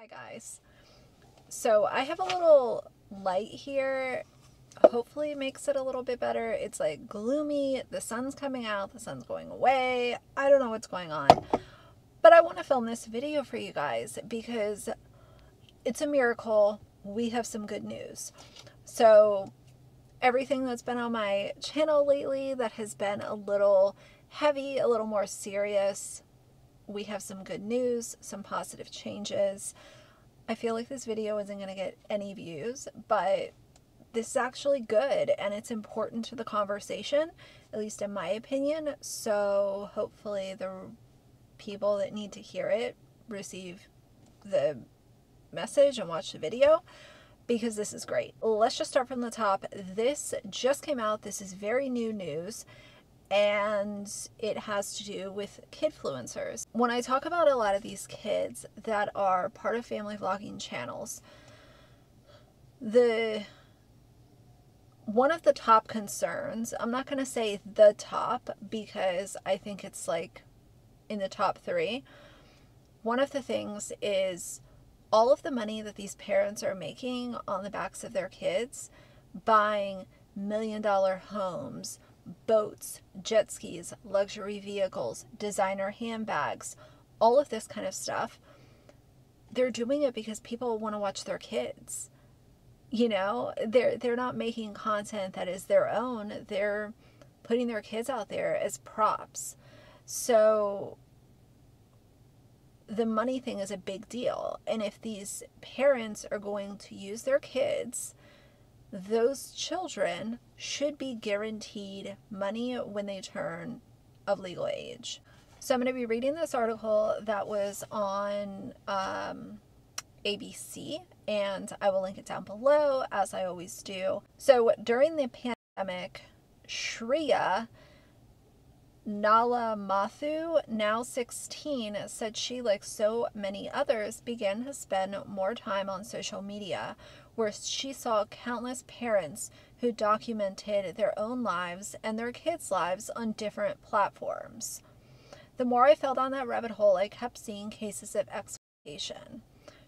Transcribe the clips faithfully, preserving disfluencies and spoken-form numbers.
Hi guys, so I have a little light here, hopefully it makes it a little bit better. It's like gloomy, the sun's coming out, the sun's going away, I don't know what's going on, but I want to film this video for you guys because it's a miracle. We have some good news. So everything that's been on my channel lately that has been a little heavy, a little more serious, we have some good news, some positive changes. I feel like this video isn't going to get any views, but this is actually good and it's important to the conversation, at least in my opinion. So hopefully the people that need to hear it receive the message and watch the video, because this is great. Let's just start from the top. This just came out. This is very new news. And it has to do with kidfluencers. When I talk about a lot of these kids that are part of family vlogging channels, the one of the top concerns, I'm not gonna say the top because I think it's like in the top three, one of the things is all of the money that these parents are making on the backs of their kids, buying million dollar homes, boats, jet skis, luxury vehicles, designer handbags, all of this kind of stuff. They're doing it because people want to watch their kids. You know, they're, they're not making content that is their own. They're putting their kids out there as props. So the money thing is a big deal. And if these parents are going to use their kids, those children should be guaranteed money when they turn of legal age. So I'm going to be reading this article that was on um, A B C, and I will link it down below as I always do. So during the pandemic, Shreya Nallamothu, now sixteen, said she, like so many others, began to spend more time on social media, where she saw countless parents who documented their own lives and their kids' lives on different platforms. The more I fell down that rabbit hole, I kept seeing cases of exploitation.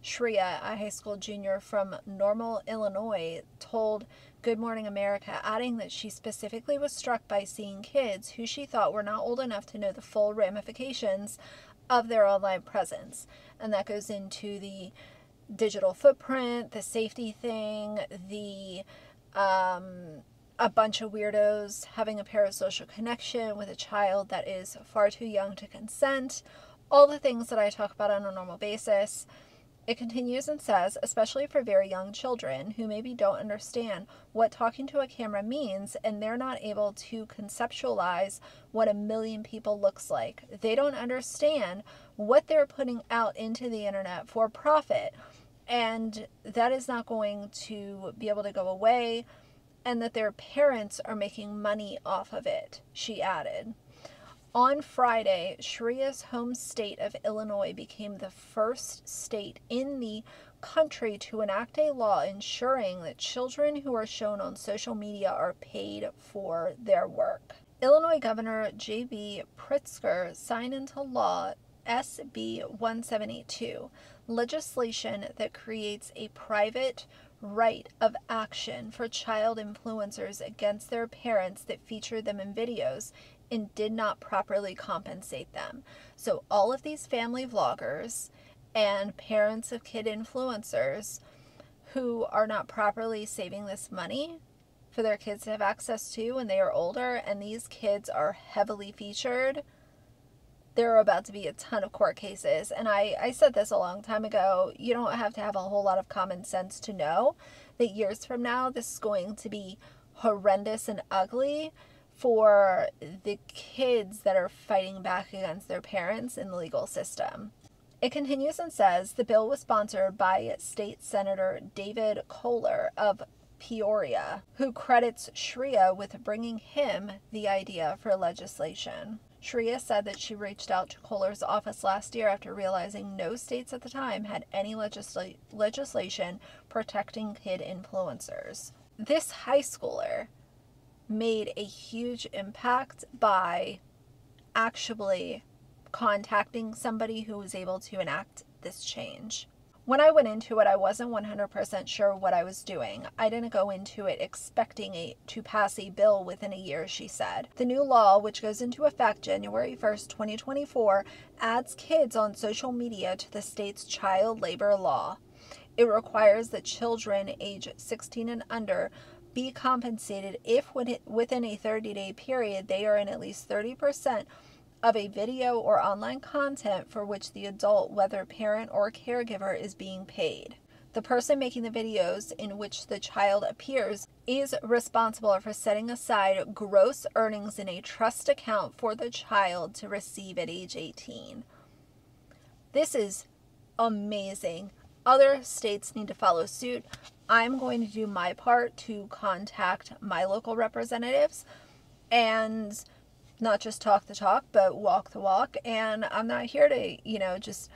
Shreya, a high school junior from Normal, Illinois, told Good Morning America, adding that she specifically was struck by seeing kids who she thought were not old enough to know the full ramifications of their online presence. And that goes into the digital footprint, the safety thing, the um, a bunch of weirdos having a parasocial connection with a child that is far too young to consent, all the things that I talk about on a normal basis. It continues and says, especially for very young children who maybe don't understand what talking to a camera means, and they're not able to conceptualize what a million people looks like. They don't understand what they're putting out into the internet for profit, and that is not going to be able to go away, and that their parents are making money off of it, she added. On Friday, Shreya's home state of Illinois became the first state in the country to enact a law ensuring that children who are shown on social media are paid for their work. Illinois Governor J B Pritzker signed into law S B one seventy-two, legislation that creates a private right of action for child influencers against their parents that feature them in videos and did not properly compensate them. So all of these family vloggers and parents of kid influencers who are not properly saving this money for their kids to have access to when they are older, and these kids are heavily featured, there are about to be a ton of court cases. And I, I said this a long time ago, you don't have to have a whole lot of common sense to know that years from now, this is going to be horrendous and ugly for the kids that are fighting back against their parents in the legal system. It continues and says the bill was sponsored by State Senator David Kohler of Peoria, who credits Shreya with bringing him the idea for legislation. Shreya said that she reached out to Kohler's office last year after realizing no states at the time had any legisla- legislation protecting kid influencers. This high schooler made a huge impact by actually contacting somebody who was able to enact this change. When I went into it, I wasn't one hundred percent sure what I was doing. I didn't go into it expecting a, to pass a bill within a year, she said. The new law, which goes into effect January first, twenty twenty-four, adds kids on social media to the state's child labor law. It requires that children age sixteen and under be compensated if within a thirty-day period they are in at least thirty percent of a video or online content for which the adult, whether parent or caregiver, is being paid. The person making the videos in which the child appears is responsible for setting aside gross earnings in a trust account for the child to receive at age eighteen. This is amazing. Other states need to follow suit. I'm going to do my part to contact my local representatives and not just talk the talk, but walk the walk. And I'm not here to, you know, just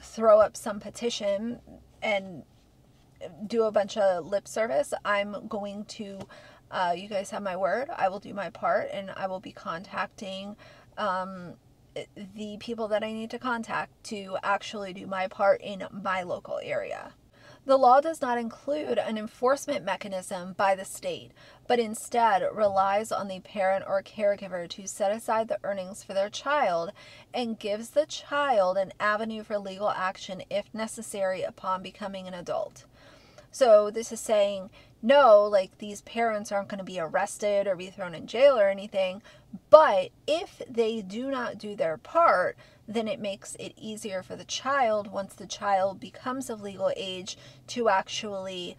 throw up some petition and do a bunch of lip service. I'm going to, uh, you guys have my word, I will do my part, and I will be contacting um, the people that I need to contact to actually do my part in my local area. The law does not include an enforcement mechanism by the state, but instead relies on the parent or caregiver to set aside the earnings for their child and gives the child an avenue for legal action if necessary upon becoming an adult. So this is saying, no, like, these parents aren't going to be arrested or be thrown in jail or anything, but if they do not do their part, then it makes it easier for the child, once the child becomes of legal age, to actually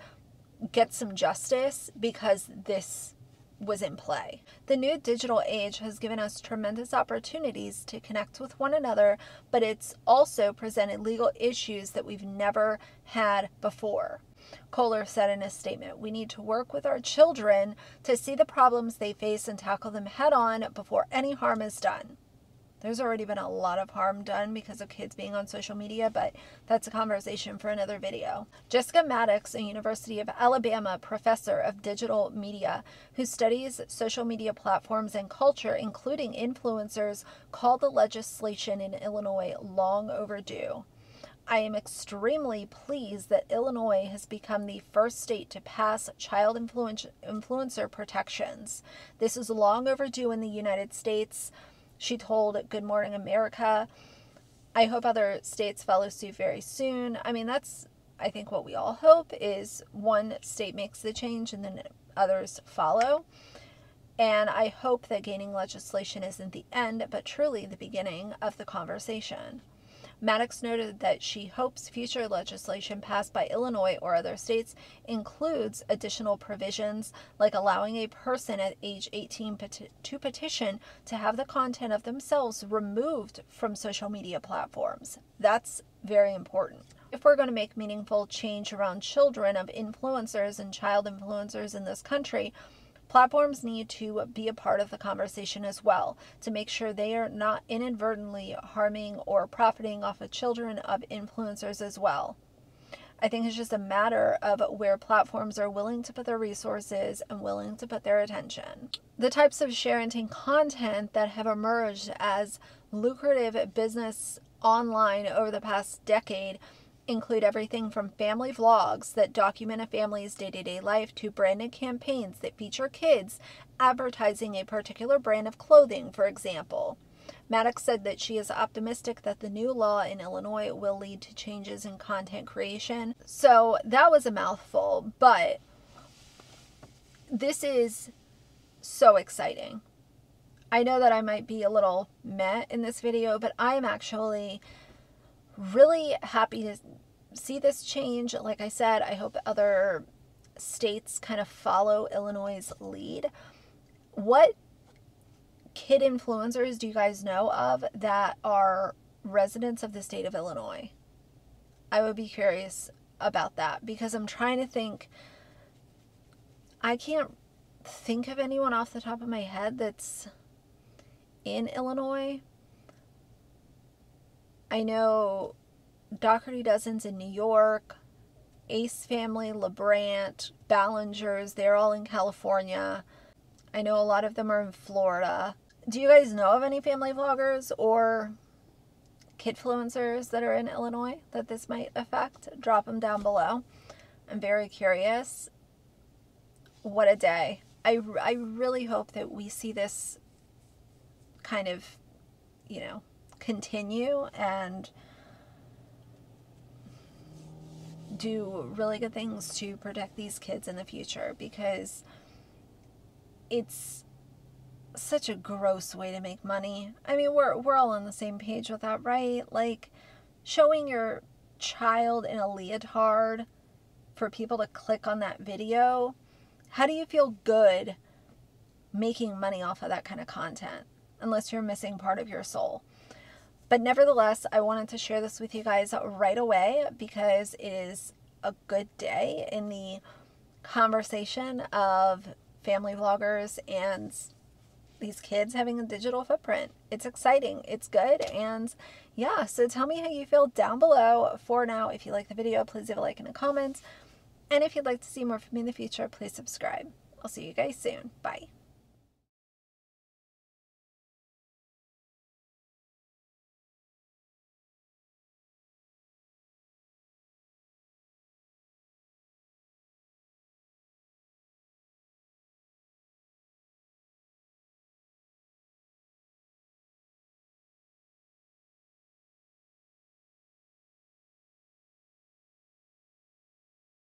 get some justice, because this was in play. The new digital age has given us tremendous opportunities to connect with one another, but it's also presented legal issues that we've never had before. Kohler said in a statement, "We need to work with our children to see the problems they face and tackle them head on before any harm is done." There's already been a lot of harm done because of kids being on social media, but that's a conversation for another video. Jessica Maddox, a University of Alabama professor of digital media who studies social media platforms and culture, including influencers, called the legislation in Illinois long overdue. "I am extremely pleased that Illinois has become the first state to pass child influencer protections. This is long overdue in the United States," she told Good Morning America. "I hope other states follow suit very soon." I mean, that's, I think, what we all hope, is one state makes the change and then others follow. And I hope that gaining legislation isn't the end, but truly the beginning of the conversation. Maddox noted that she hopes future legislation passed by Illinois or other states includes additional provisions like allowing a person at age eighteen peti- to petition to have the content of themselves removed from social media platforms. That's very important. If we're going to make meaningful change around children of influencers and child influencers in this country, platforms need to be a part of the conversation as well, to make sure they are not inadvertently harming or profiting off of children of influencers as well. I think it's just a matter of where platforms are willing to put their resources and willing to put their attention. The types of sharenting content that have emerged as lucrative business online over the past decade include everything from family vlogs that document a family's day-to-day life to branded campaigns that feature kids advertising a particular brand of clothing, for example. Maddox said that she is optimistic that the new law in Illinois will lead to changes in content creation. So that was a mouthful, but this is so exciting. I know that I might be a little meh in this video, but I'm actually really happy to see this change. Like I said, I hope other states kind of follow Illinois' lead. What kid influencers do you guys know of that are residents of the state of Illinois? I would be curious about that, because I'm trying to think. I can't think of anyone off the top of my head that's in Illinois. I know Dougherty Dozens in New York, Ace Family, LaBrant, Ballingers, they're all in California. I know a lot of them are in Florida. Do you guys know of any family vloggers or kidfluencers that are in Illinois that this might affect, drop them down below. I'm very curious. What a day. I, I really hope that we see this kind of, you know, continue and do really good things to protect these kids in the future, because it's such a gross way to make money. I mean, we're, we're all on the same page with that, right? Like, showing your child in a leotard for people to click on that video. How do you feel good making money off of that kind of content? Unless you're missing part of your soul. But nevertheless, I wanted to share this with you guys right away because it is a good day in the conversation of family vloggers and these kids having a digital footprint. It's exciting, it's good, and yeah, so tell me how you feel down below. For now, if you like the video, please leave a like and a comment. And if you'd like to see more from me in the future, please subscribe. I'll see you guys soon. Bye.